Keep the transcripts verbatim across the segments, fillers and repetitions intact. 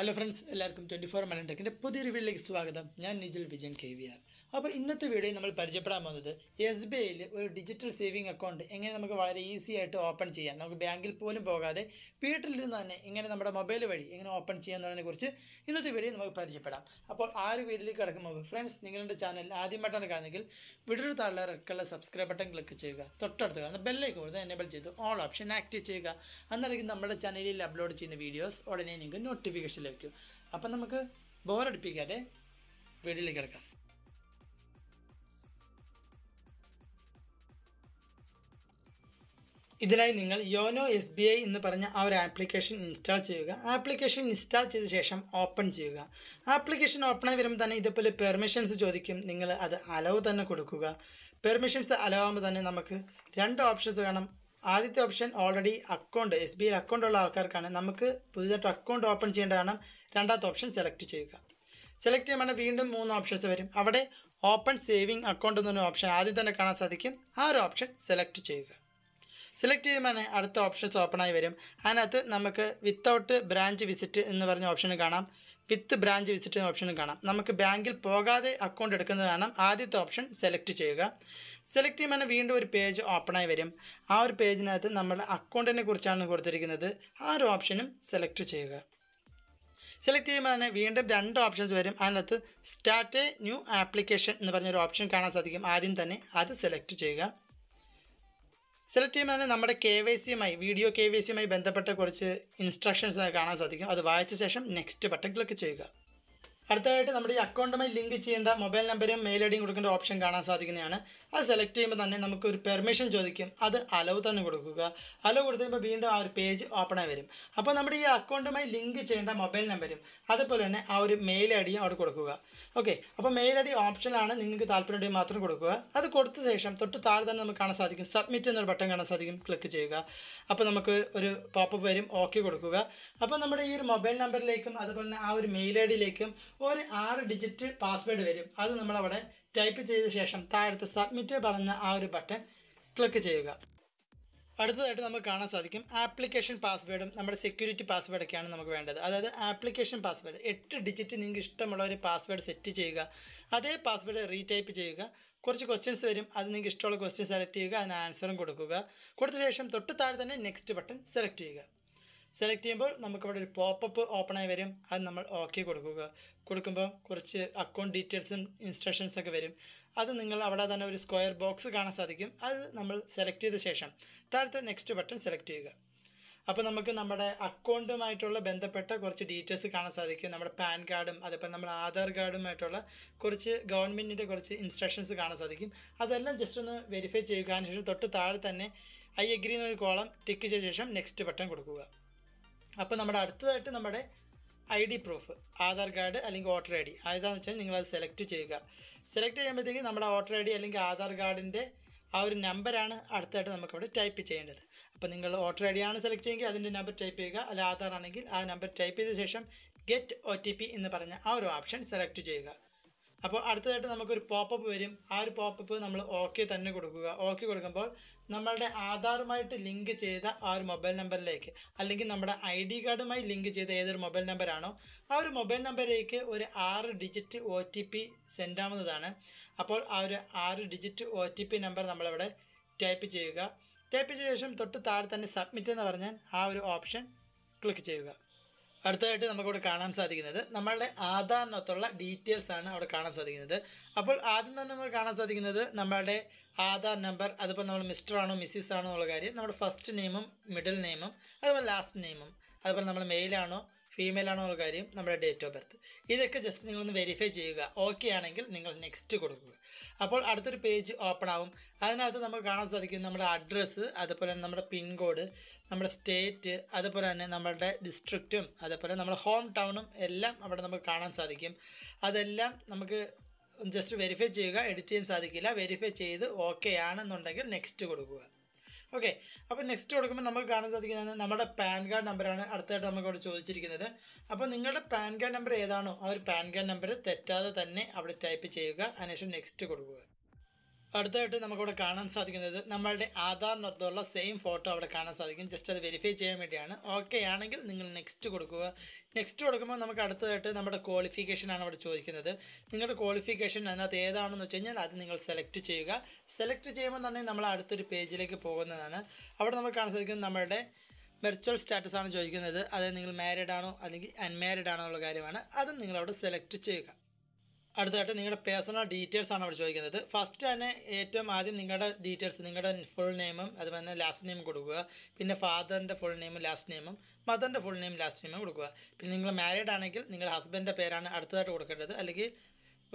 Hello friends, welcome to twenty-four Malayalam Tech. This video is Nigel Vision K V R. Now, in this video, we will open S B I digital saving account. We will easy to open the bank. We will open the mobile. We will open this video. We will open the video. Friends, you the channel. Video, subscribe button. Click the bell icon. Enable all options. Active the channel. We will upload videos and notifications. Then we will bore at the video. This is YONO S B I in the application install. Application install open. Application open permissions allow. Permissions allow options. That option already account S B I account account open the option select select options open saving account option option select select options open and without branch visit option with branch visit option namakku bank il pogade account edukkunnathaana aadithe option select cheyuga select cheyana veendum oru page open ayi varum aa oru page nathu nammude account ne kurichana koduthirikkunnathu aa oru option select cheyuga select cheyana veendum rendu options varum anathu start a new application ennu parna oru option kaana sadhikkum aadim thanne adu select cheyuga select cheyana nammade K V C mai video K V C mai bandhappetta korchu instructions kaana sadhikkum adu vaayicha sesham next button click cheyuga aduthayitte nammade account mai link cheyenda mobile number um mail id kodukkunna option kaana sadhikkunayana adu select cheyumba thanne namukku oru permission chodikkum adu allow thanne kodukkuka allow koduthumbal veendum aa oru page open aavarum appo nammade ee account mai link cheyenda mobile number um adu pole thanne aa oru mail id um avadu kodukkuka okay appo mail id optional aanu ningalku thalpariyude maathram kodukkuka adu kodutha sesham thottu thaal thanne namukku kaana sadhikkum submit enna button kaana sadhikkum click cheyuga appo namukku oru pop up varum okay kodukkuka appo nammade ee mobile number lekkum adu pole thanne aa oru mail id lekkum ഒരു six digit password വരും അത് നമ്മൾ അവിടെ type ചെയ്ത ശേഷം താഴത്തെ submit പറഞ്ഞ ആ ഒരു ബട്ടൺ ക്ലിക്ക് ചെയ്യുക അടുത്തതായിട്ട് നമുക്ക് കാണാൻ സാധിക്കും ആപ്ലിക്കേഷൻ പാസ്വേർഡും നമ്മുടെ സെക്യൂരിറ്റി പാസ്വേർഡ് ഒക്കെയാണ് നമുക്ക് വേണ്ടത് അതായത് ആപ്ലിക്കേഷൻ പാസ്വേർഡ് eight digit നിങ്ങൾക്ക് ഇഷ്ടമുള്ള ഒരു പാസ്വേർഡ് സെറ്റ് ചെയ്യുക അതേ പാസ്വേർഡ് റീടൈപ്പ് ചെയ്യുക കുറച്ച് ക്വസ്റ്റ്യൻസ് വരും അത് നിങ്ങൾക്ക് ഇഷ്ടമുള്ള ക്വസ്റ്റ്യൻ സെലക്ട് ചെയ്യുക അതിന് ആൻസറും കൊടുക്കുക കൊടുത്ത ശേഷം തൊട്ട് താഴെ തന്നെ നെക്സ്റ്റ് ബട്ടൺ സെലക്ട് ചെയ്യുക Select table, we will pop up open and we will OK. We will have account details and instructions. That is, we will have a square box. That we will select the session. That is the next button. Select. Then we will have account details. We will have PAN card, Aadhaar card, and government instructions. That is just to verify. Then I agree in the column. Tick the next button. अपन हमारे अर्थात तो हमारे I D proof, Aadhaar card अलग voter I D, आयदा उच्च निगला select चेगा, select ये हमें देखें हमारा voter I D अलग Aadhaar card इंदे, आवर number आना अर्थात तो हमारे type चेंडे, upon निगला voter I D आना select चेंगे अदने number type चेगा, अल Aadhaar आने के आ number type इस सेशन get O T P इंदे परन्या आवर option select चेगा, अपन अर्थात तो हमारे कोई pop up वेरियम, आवर pop up नमला OK तन्ने कोडुगा, OK कोडुगंबर നമ്മളുടെ ആധാറുമായിട്ട് ലിങ്ക് ചെയ്ത ആ ഒരു മൊബൈൽ നമ്പറിലേക്ക് അല്ലെങ്കിൽ നമ്മുടെ ഐഡി കാർഡുമായി ലിങ്ക് ചെയ്ത ഏതൊരു മൊബൈൽ നമ്പർ ആണോ ആ ഒരു മൊബൈൽ നമ്പറിലേക്ക് ഒരു six digit O T P send ആവുന്നതാണ് അപ്പോൾ ആ ഒരു six digit O T P number നമ്മൾ ഇവിടെ ടൈപ്പ് ചെയ്യുക ടൈപ്പ് ചെയ്ത ശേഷം തൊട്ട് താഴെ തന്നെ സബ്മിറ്റ് എന്ന് പറഞ്ഞാൽ ആ ഒരു ഓപ്ഷൻ ക്ലിക്ക് ചെയ്യുക അടുത്തതായിട്ട് നമുക്ക് ഇവിടെ കാണാൻ സാധിക്കുന്നത് നമ്മളുടെ ആധാറിനൊത്തുള്ള ഡീറ്റെയിൽസ് ആണ് അവിടെ കാണാൻ സാധിക്കുന്നത് അപ്പോൾ ആദ്യം തന്നെ നമ്മൾ കാണാൻ സാധിക്കുന്നത് നമ്മളുടെ ആധാർ നമ്പർ അതുപോലെ നമ്മൾ മിസ്റ്റർ ആണോ മിസ്സിസ് ആണോ എന്നുള്ള കാര്യം നമ്മുടെ ഫസ്റ്റ് നെയിമും മിഡിൽ നെയിമും അതുപോലെ ലാസ്റ്റ് നെയിമും അതുപോലെ നമ്മൾ മെയിൽ ആണോ ഫീമെയിൽ ആണോ എന്നുള്ള കാര്യം നമ്മുടെ ഡേറ്റ് ഓഫ് ബർത്ത് ഇതൊക്കെ ജസ്റ്റ് നിങ്ങളൊന്ന് വെരിഫൈ ചെയ്യുക ഓക്കെ ആണെങ്കിൽ നിങ്ങൾ നെക്സ്റ്റ് കൊടുക്കുക അപ്പോൾ അടുത്തൊരു പേജ് ഓപ്പൺ ആവും അതിനകത്ത് നമുക്ക് കാണാൻ സാധിക്കും നമ്മുടെ അഡ്രസ്സ് അതുപോലെ തന്നെ നമ്മുടെ പിൻ കോഡ് നമ്മുടെ സ്റ്റേറ്റ് അതുപോലെ തന്നെ നമ്മുടെ ഡിസ്ട്രിക്റ്റും അതുപോലെ നമ്മുടെ ഹോം ടൗണും എല്ലാം അവിടെ നമുക്ക് കാണാൻ സാധിക്കും അതെല്ലാം നമുക്ക് ജസ്റ്റ് വെരിഫൈ ചെയ്യുക എഡിറ്റ് ചെയ്യാൻ സാധിക്കില്ല വെരിഫൈ ചെയ്ത് ഓക്കെ ആണെന്നുണ്ടെങ്കിൽ നെക്സ്റ്റ് കൊടുക്കുക ഓക്കെ അപ്പോൾ നെക്സ്റ്റ് കൊടുക്കുമ്പോൾ നമുക്ക് കാണാൻ സാധിക്കുന്നത് നമ്മുടെ പാൻ കാർഡ് നമ്പറാണ് അടുത്തായിട്ട് നമുക്കവിടെ ചോദിച്ചിരിക്കുന്നത് അപ്പോൾ നിങ്ങളുടെ പാൻ കാർഡ് നമ്പർ ഏതാണോ ആ ഒരു പാൻ കാർഡ് നമ്പർ തെറ്റാതെ തന്നെ അവിടെ ടൈപ്പ് ചെയ്യുക അതിനുശേഷം നെക്സ്റ്റ് കൊടുക്കുക അടുത്തായിട്ട് നമുക്ക് ഇവിടെ കാണാൻ സാധിക്കുന്നത് നമ്മളുടെ ആധാർ നമ്പറുള്ള സെയിം ഫോട്ടോ അവിടെ കാണാൻ സാധിക്കും. ജസ്റ്റ് അത് വെരിഫൈ ചെയ്യാൻ വേണ്ടിയാണ്. ഓക്കെ ആണെങ്കിൽ നിങ്ങൾ നെക്സ്റ്റ് കൊടുക്കുക. നെക്സ്റ്റ് കൊടുക്കുമ്പോൾ നമുക്ക് അടുത്തതായിട്ട് നമ്മുടെ ക്വാളിഫിക്കേഷനാണ് അവിടെ ചോദിക്കുന്നത്. നിങ്ങളുടെ ക്വാളിഫിക്കേഷൻ അതിനകത്ത് ഏതാണെന്ന് വെച്ച് കഴിഞ്ഞാൽ അത് നിങ്ങൾ സെലക്ട് ചെയ്യുക. സെലക്ട് ചെയ്യുമ്പോൾ തന്നെ നമ്മൾ അടുത്തൊരു പേജിലേക്ക് പോകുന്നതാണ്. അവിടെ നമുക്ക് കാണാൻ സാധിക്കുന്നത് നമ്മളുടെ വെർച്വൽ സ്റ്റാറ്റസ് ആണ് ചോദിക്കുന്നത്. അതായത് നിങ്ങൾ മാരീഡ് ആണോ അല്ലെങ്കിൽ അൺമാരീഡ് ആണോ എന്നുള്ള കാര്യമാണ്. അതും നിങ്ങളവിടെ സെലക്ട് ചെയ്യുക. അടുത്തായിട്ട് നിങ്ങളുടെ പേഴ്സണൽ ഡീറ്റെയിൽസ് ആണ് അവിടെ ചോദിക്കുന്നത്. ഫസ്റ്റ് തന്നെ ഏറ്റവും ആദ്യം നിങ്ങളുടെ ഡീറ്റെയിൽസ്, നിങ്ങളുടെ ഫുൾ നെയിമും അതുപോലെ തന്നെ ലാസ്റ്റ് നെയിം കൊടുക്കുക. പിന്നെ ഫാദറിൻ്റെ ഫുൾ നെയിമും ലാസ്റ്റ് നെയിമും മദറിൻ്റെ ഫുൾ നെയിം ലാസ്റ്റ് നെയിമും കൊടുക്കുക. പിന്നെ നിങ്ങൾ മാരീഡ് ആണെങ്കിൽ നിങ്ങളുടെ ഹസ്ബൻഡിൻ്റെ പേരാണ് അടുത്തതായിട്ട് കൊടുക്കേണ്ടത്, അല്ലെങ്കിൽ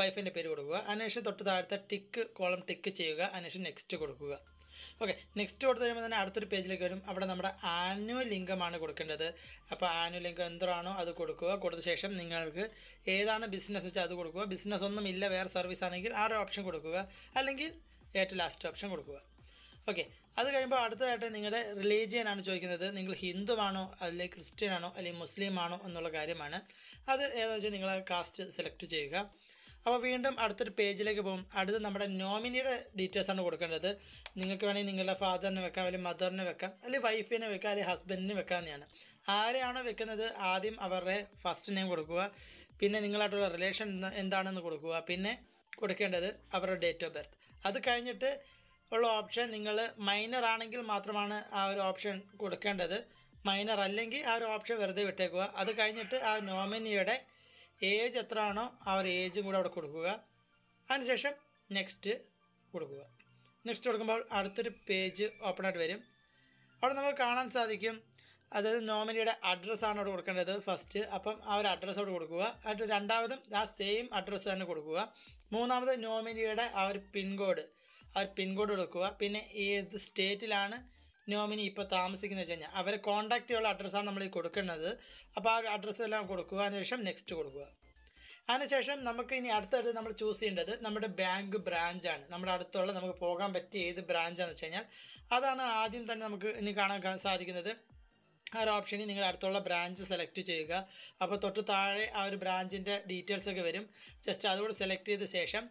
വൈഫിൻ്റെ പേര് കൊടുക്കുക. അതിനുശേഷം തൊട്ട് താഴത്തെ ടിക്ക് കോളം ടിക്ക് ചെയ്യുക. അതിനുശേഷം നെക്സ്റ്റ് കൊടുക്കുക. ഓക്കെ, നെക്സ്റ്റ് കൊടുത്തു കഴിയുമ്പോൾ തന്നെ അടുത്തൊരു പേജിലേക്ക് വരും. അവിടെ നമ്മുടെ ആനുവൽ ഇൻകമാണ് കൊടുക്കേണ്ടത്. അപ്പോൾ ആനുവൽ ഇൻകം എന്താണോ അത് കൊടുക്കുക. കൊടുത്ത ശേഷം നിങ്ങൾക്ക് ഏതാണ് ബിസിനസ് വെച്ചാൽ അത് കൊടുക്കുക. ബിസിനസ് ഒന്നും ഇല്ല, വേറെ സർവീസ് ആണെങ്കിൽ ആ ഒരു ഓപ്ഷൻ കൊടുക്കുക, അല്ലെങ്കിൽ ഏറ്റവും ലാസ്റ്റ് ഓപ്ഷൻ കൊടുക്കുക. ഓക്കെ, അത് കഴിയുമ്പോൾ അടുത്തതായിട്ട് നിങ്ങളുടെ റിലീജിയൻ ആണ് ചോദിക്കുന്നത്. നിങ്ങൾ ഹിന്ദുവാണോ അല്ലെങ്കിൽ ക്രിസ്ത്യൻ ആണോ അല്ലെങ്കിൽ മുസ്ലിം ആണോ എന്നുള്ള കാര്യമാണ്. അത് ഏതാണെന്ന് വെച്ചാൽ നിങ്ങൾ കാസ്റ്റ് സെലക്ട് ചെയ്യുക. അപ്പോൾ വീണ്ടും അടുത്തൊരു പേജിലേക്ക് പോകും. അടുത്ത് നമ്മുടെ നോമിനിയുടെ ഡീറ്റെയിൽസ് ആണ് കൊടുക്കേണ്ടത്. നിങ്ങൾക്ക് വേണമെങ്കിൽ നിങ്ങളുടെ ഫാദറിന് വെക്കാം, അല്ലെങ്കിൽ മദറിന് വെക്കാം, അല്ലെങ്കിൽ വൈഫിനെ വെക്കാം, അല്ലെങ്കിൽ ഹസ്ബൻഡിന് വെക്കാമെന്നാണ്. ആരെയാണോ വെക്കുന്നത് ആദ്യം അവരുടെ ഫസ്റ്റ് നെയിം കൊടുക്കുക. പിന്നെ നിങ്ങളായിട്ടുള്ള റിലേഷൻ എന്താണെന്ന് കൊടുക്കുക. പിന്നെ കൊടുക്കേണ്ടത് അവരുടെ ഡേറ്റ് ഓഫ് ബർത്ത്. അത് കഴിഞ്ഞിട്ട് ഉള്ള ഓപ്ഷൻ നിങ്ങൾ മൈനർ ആണെങ്കിൽ മാത്രമാണ് ആ ഒരു ഓപ്ഷൻ കൊടുക്കേണ്ടത്. മൈനർ അല്ലെങ്കിൽ ആ ഒരു ഓപ്ഷൻ വെറുതെ വിട്ടേക്കുക. അത് കഴിഞ്ഞിട്ട് ആ നോമിനിയുടെ ഏജ് എത്ര ആണോ ആ ഒരു ഏജും കൂടെ അവിടെ കൊടുക്കുക. അതിനുശേഷം നെക്സ്റ്റ് കൊടുക്കുക. നെക്സ്റ്റ് കൊടുക്കുമ്പോൾ അടുത്തൊരു പേജ് ഓപ്പൺ ആയിട്ട് വരും. അവിടെ നമുക്ക് കാണാൻ സാധിക്കും അതായത് നോമിനിയുടെ അഡ്രസ്സാണ് അവിടെ കൊടുക്കേണ്ടത് ഫസ്റ്റ്. അപ്പം ആ ഒരു അഡ്രസ്സ് അവിടെ കൊടുക്കുക. അതിന് രണ്ടാമതും ആ സെയിം അഡ്രസ്സ് തന്നെ കൊടുക്കുക. മൂന്നാമത് നോമിനിയുടെ ആ ഒരു പിൻകോഡ്, ആ ഒരു പിൻകോഡ് കൊടുക്കുക. പിന്നെ ഏത് സ്റ്റേറ്റിലാണ് നോമിനി ഇപ്പോൾ താമസിക്കുന്നത് വെച്ച് കഴിഞ്ഞാൽ അവരെ കോൺടാക്റ്റ് ചെയ്യാനുള്ള അഡ്രസ്സാണ് നമ്മൾ ഈ കൊടുക്കേണ്ടത്. അപ്പോൾ ആ അഡ്രസ്സ് എല്ലാം കൊടുക്കുക. അതിനുശേഷം നെക്സ്റ്റ് കൊടുക്കുക. അതിനുശേഷം നമുക്ക് ഇനി അടുത്തത് നമ്മൾ ചൂസ് ചെയ്യേണ്ടത് നമ്മുടെ ബാങ്ക് ബ്രാഞ്ചാണ്. നമ്മുടെ അടുത്തുള്ള നമുക്ക് പോകാൻ പറ്റിയ ഏത് ബ്രാഞ്ചാണെന്ന് വെച്ച് കഴിഞ്ഞാൽ അതാണ് ആദ്യം തന്നെ നമുക്ക് ഇനി കാണാൻ സാധിക്കുന്നത്. ആ ഒരു ഓപ്ഷനിൽ നിങ്ങളുടെ അടുത്തുള്ള ബ്രാഞ്ച് സെലക്ട് ചെയ്യുക. അപ്പോൾ തൊട്ട് താഴെ ആ ഒരു ബ്രാഞ്ചിൻ്റെ ഡീറ്റെയിൽസ് ഒക്കെ വരും. ജസ്റ്റ് അതുകൂടെ സെലക്ട് ചെയ്ത ശേഷം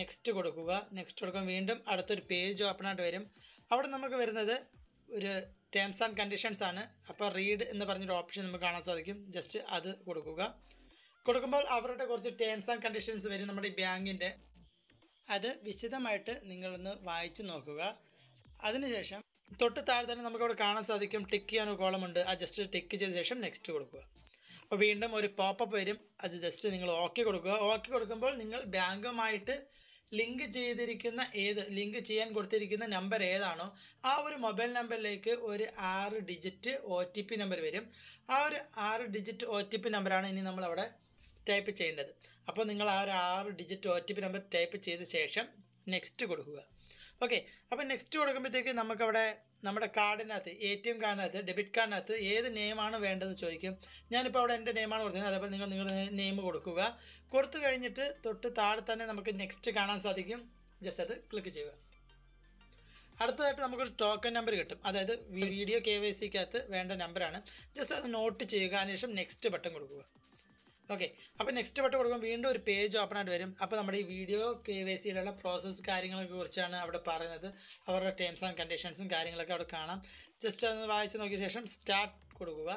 നെക്സ്റ്റ് കൊടുക്കുക. നെക്സ്റ്റ് കൊടുക്കുമ്പോൾ വീണ്ടും അടുത്തൊരു പേജ് ഓപ്പൺ ആയിട്ട് വരും. അവിടെ നമുക്ക് വരുന്നത് ഒരു ടേംസ് ആൻഡ് കണ്ടീഷൻസ് ആണ്. അപ്പോൾ റീഡ് എന്ന് പറഞ്ഞൊരു ഓപ്ഷൻ നമുക്ക് കാണാൻ സാധിക്കും. ജസ്റ്റ് അത് കൊടുക്കുക. കൊടുക്കുമ്പോൾ അവരുടെ കുറച്ച് ടേംസ് ആൻഡ് കണ്ടീഷൻസ് വരും നമ്മുടെ ഈ ബാങ്കിൻ്റെ. അത് വിശദമായിട്ട് നിങ്ങളൊന്ന് വായിച്ച് നോക്കുക. അതിനുശേഷം തൊട്ട് താഴെ തന്നെ നമുക്കവിടെ കാണാൻ സാധിക്കും ടിക്ക് ചെയ്യാൻ ഒരു കോളമുണ്ട്. ആ ജസ്റ്റ് ടിക്ക് ചെയ്ത ശേഷം നെക്സ്റ്റ് കൊടുക്കുക. അപ്പോൾ വീണ്ടും ഒരു പോപ്പപ്പ് വരും. അത് ജസ്റ്റ് നിങ്ങൾ ഓക്കെ കൊടുക്കുക. ഓക്കെ കൊടുക്കുമ്പോൾ നിങ്ങൾ ബാങ്കുമായിട്ട് ലിങ്ക് ചെയ്തിരിക്കുന്ന ഏത് ലിങ്ക് ചെയ്യാൻ കൊടുത്തിരിക്കുന്ന നമ്പർ ഏതാണോ ആ ഒരു മൊബൈൽ നമ്പറിലേക്ക് ഒരു ആറ് digit O T P number വരും. ആ ഒരു ആറ് ഡിജിറ്റ് ഒ ടി പി നമ്പറാണ് ഇനി നമ്മളവിടെ ടൈപ്പ് ചെയ്യേണ്ടത്. അപ്പോൾ നിങ്ങൾ ആ ഒരു ആറ് digit O T P number type ചെയ്ത ശേഷം നെക്സ്റ്റ് കൊടുക്കുക. ഓക്കെ, അപ്പോൾ നെക്സ്റ്റ് കൊടുക്കുമ്പോഴത്തേക്ക് നമുക്കവിടെ നമ്മുടെ കാർഡിനകത്ത് എ ടി എം കാർഡിനകത്ത് ഡെബിറ്റ് കാർഡിനകത്ത് ഏത് നെയിമാണ് വേണ്ടതെന്ന് ചോദിക്കും. ഞാനിപ്പോൾ അവിടെ എൻ്റെ നെയിമാണ് കൊടുത്തത്. അതേപോലെ നിങ്ങൾ നിങ്ങളുടെ നെയിം കൊടുക്കുക. കൊടുത്തു കഴിഞ്ഞിട്ട് തൊട്ട് താഴെ തന്നെ നമുക്ക് നെക്സ്റ്റ് കാണാൻ സാധിക്കും. ജസ്റ്റ് അത് ക്ലിക്ക് ചെയ്യുക. അടുത്തതായിട്ട് നമുക്കൊരു ടോക്കൺ നമ്പർ കിട്ടും. അതായത് വീഡിയോ കെ വൈ സിക്കകത്ത് വേണ്ട നമ്പറാണ്. ജസ്റ്റ് അത് നോട്ട് ചെയ്യുക. അതിനുശേഷം നെക്സ്റ്റ് ബട്ടൺ കൊടുക്കുക. ഓക്കെ, അപ്പോൾ നെക്സ്റ്റ് ബട്ടൺ കൊടുക്കുമ്പോൾ വീണ്ടും ഒരു പേജ് ഓപ്പൺ ആയിട്ട് വരും. അപ്പോൾ നമ്മുടെ ഈ വീഡിയോ കെ വൈ സിയിലുള്ള പ്രോസസ്സ് കാര്യങ്ങളെ കുറിച്ചാണ് അവിടെ പറയുന്നത്. അവരുടെ ടേംസ് ആൻഡ് കണ്ടീഷൻസും കാര്യങ്ങളൊക്കെ അവിടെ കാണാം. ജസ്റ്റ് അതൊന്ന് വായിച്ച് നോക്കിയ ശേഷം സ്റ്റാർട്ട് കൊടുക്കുക.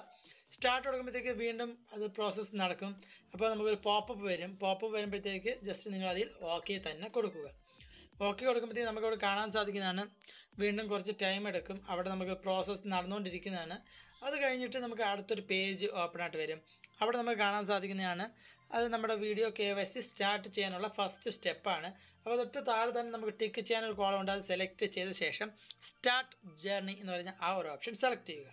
സ്റ്റാർട്ട് കൊടുക്കുമ്പോഴത്തേക്ക് വീണ്ടും അത് പ്രോസസ്സ് നടക്കും. അപ്പോൾ നമുക്കൊരു പോപ്പപ്പ് വരും. പോപ്പപ്പ് വരുമ്പോഴത്തേക്ക് ജസ്റ്റ് നിങ്ങൾ അതിൽ ഓക്കെ തന്നെ കൊടുക്കുക. ഓക്കെ കൊടുക്കുമ്പോഴത്തേക്ക് നമുക്കവിടെ കാണാൻ സാധിക്കുന്നതാണ് വീണ്ടും കുറച്ച് ടൈം എടുക്കും. അവിടെ നമുക്ക് പ്രോസസ്സ് നടന്നുകൊണ്ടിരിക്കുന്നതാണ്. അത് കഴിഞ്ഞിട്ട് നമുക്ക് അടുത്തൊരു പേജ് ഓപ്പൺ ആയിട്ട് വരും. അവിടെ നമുക്ക് കാണാൻ സാധിക്കുന്നതാണ് അത് നമ്മുടെ video K Y C start ചെയ്യാനുള്ള ഫസ്റ്റ് സ്റ്റെപ്പാണ്. അപ്പോൾ തൊട്ട് താഴെ തന്നെ നമുക്ക് ടിക്ക് ചെയ്യാനൊരു കോളമുണ്ട്. അത് സെലക്ട് ചെയ്ത ശേഷം സ്റ്റാർട്ട് ജേർണി എന്ന് പറഞ്ഞാൽ ആ ഒരു ഓപ്ഷൻ സെലക്ട് ചെയ്യുക.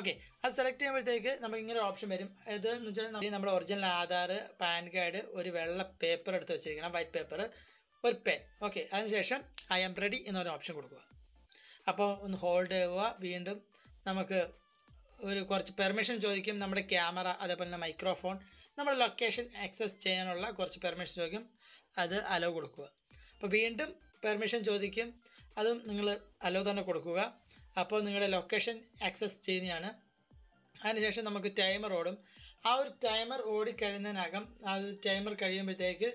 ഓക്കെ, അത് സെലക്ട് ചെയ്യുമ്പോഴത്തേക്ക് നമുക്ക് ഇങ്ങനെ ഓപ്ഷൻ വരും. ഇതെന്ന് വെച്ചാൽ നമ്മുടെ ഒറിജിനൽ ആധാർ, പാൻ കാർഡ്, ഒരു വെള്ള പേപ്പർ എടുത്ത് വെച്ചിരിക്കണം, വൈറ്റ് പേപ്പർ, ഒരു പെൻ. ഓക്കെ, അതിനുശേഷം ഐ ആം റെഡി എന്നൊരു ഓപ്ഷൻ കൊടുക്കുക. അപ്പോൾ ഒന്ന് ഹോൾഡ് ചെയ്യുക. വീണ്ടും നമുക്ക് ഒരു കുറച്ച് പെർമിഷൻ ചോദിക്കും. നമ്മുടെ ക്യാമറ, അതേപോലെ തന്നെ മൈക്രോഫോൺ, നമ്മുടെ ലൊക്കേഷൻ ആക്സസ് ചെയ്യാനുള്ള കുറച്ച് പെർമിഷൻ ചോദിക്കും. അത് അലോ കൊടുക്കുക. അപ്പോൾ വീണ്ടും പെർമിഷൻ ചോദിക്കും. അതും നിങ്ങൾ അലോ തന്നെ കൊടുക്കുക. അപ്പോൾ നിങ്ങളുടെ ലൊക്കേഷൻ ആക്സസ് ചെയ്യുന്നതാണ്. അതിനുശേഷം നമുക്ക് ടൈമർ ഓടും ആ ഒരു ടൈമർ ഓടി കഴിയുന്നതിനകം ആ ടൈമർ കഴിയുമ്പോഴത്തേക്ക്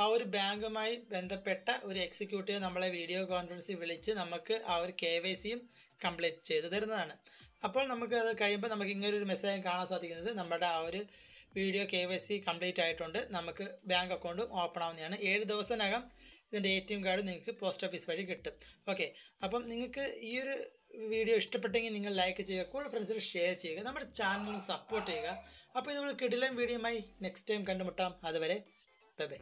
ആ ഒരു ബാങ്കുമായി ബന്ധപ്പെട്ട ഒരു എക്സിക്യൂട്ടീവ് നമ്മളെ വീഡിയോ കോൺഫറൻസിൽ വിളിച്ച് നമുക്ക് ആ ഒരു കെ വൈ സിയും കംപ്ലീറ്റ് ചെയ്ത് തരുന്നതാണ് അപ്പോൾ നമുക്ക് അത് കഴിയുമ്പോൾ നമുക്ക് ഇങ്ങനൊരു മെസ്സേജ് കാണാൻ സാധിക്കുന്നത് നമ്മുടെ ആ ഒരു video K Y C complete ആയിട്ടുണ്ട് നമുക്ക് ബാങ്ക് അക്കൗണ്ട് ഓപ്പൺ ആവുന്നതാണ് ഏഴ് ദിവസത്തിനകം ഇതിൻ്റെ എ ടി എം കാർഡ് നിങ്ങൾക്ക് പോസ്റ്റ് ഓഫീസ് വഴി കിട്ടും ഓക്കെ അപ്പം നിങ്ങൾക്ക് ഈ ഒരു വീഡിയോ ഇഷ്ടപ്പെട്ടെങ്കിൽ നിങ്ങൾ ലൈക്ക് ചെയ്യുക കൂടുതൽ ഫ്രണ്ട്സിൽ ഷെയർ ചെയ്യുക നമ്മുടെ ചാനലിന് സപ്പോർട്ട് ചെയ്യുക അപ്പോൾ ഇതുപോലെ കിടിലൻ വീഡിയോയുമായി നെക്സ്റ്റ് ടൈം കണ്ടുമുട്ടാം അതുവരെ ബൈ ബൈ.